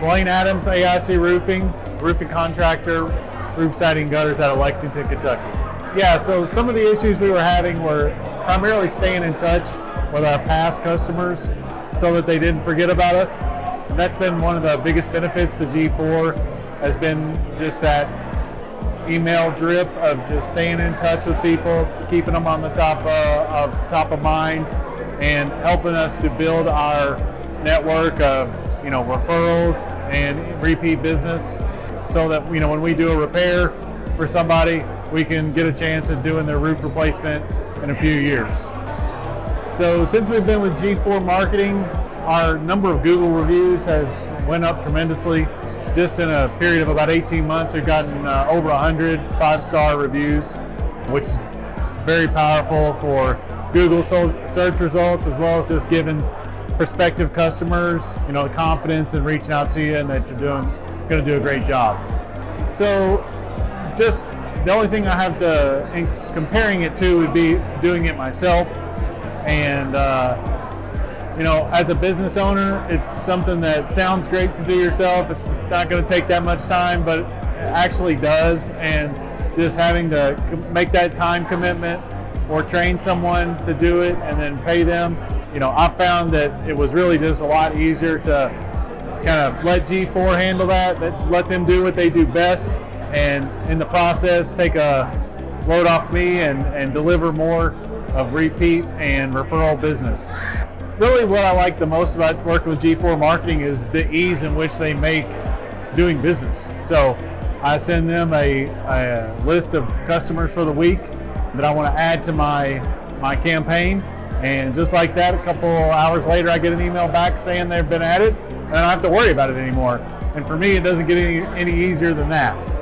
Blaine Adams, AIC Roofing, roofing contractor, roof siding gutters out of Lexington, Kentucky. Yeah, so some of the issues we were having were primarily staying in touch with our past customers so that they didn't forget about us. And that's been one of the biggest benefits to gFour, has been just that email drip of just staying in touch with people, keeping them on the top of mind, and helping us to build our network of referrals and repeat business, so that when we do a repair for somebody, we can get a chance at doing their roof replacement in a few years. So since we've been with gFour Marketing, our number of Google reviews has went up tremendously. Just in a period of about 18 months, we've gotten over 100 5-star reviews, which is very powerful for Google search results, as well as just giving prospective customers, the confidence in reaching out to you and that you're going to do a great job. So, just the only thing I have to comparing it to would be doing it myself, and as a business owner, it's something that sounds great to do yourself. It's not going to take that much time, but it actually does. And just having to make that time commitment or train someone to do it and then pay them, I found that it was really just a lot easier to kind of let gFour handle that, let them do what they do best, and in the process take a load off me and deliver more of repeat and referral business. Really what I like the most about working with gFour Marketing is the ease in which they make doing business. So I send them a list of customers for the week that I want to add to my campaign. And just like that, a couple hours later, I get an email back saying they've been added, and I don't have to worry about it anymore. And for me, it doesn't get any easier than that.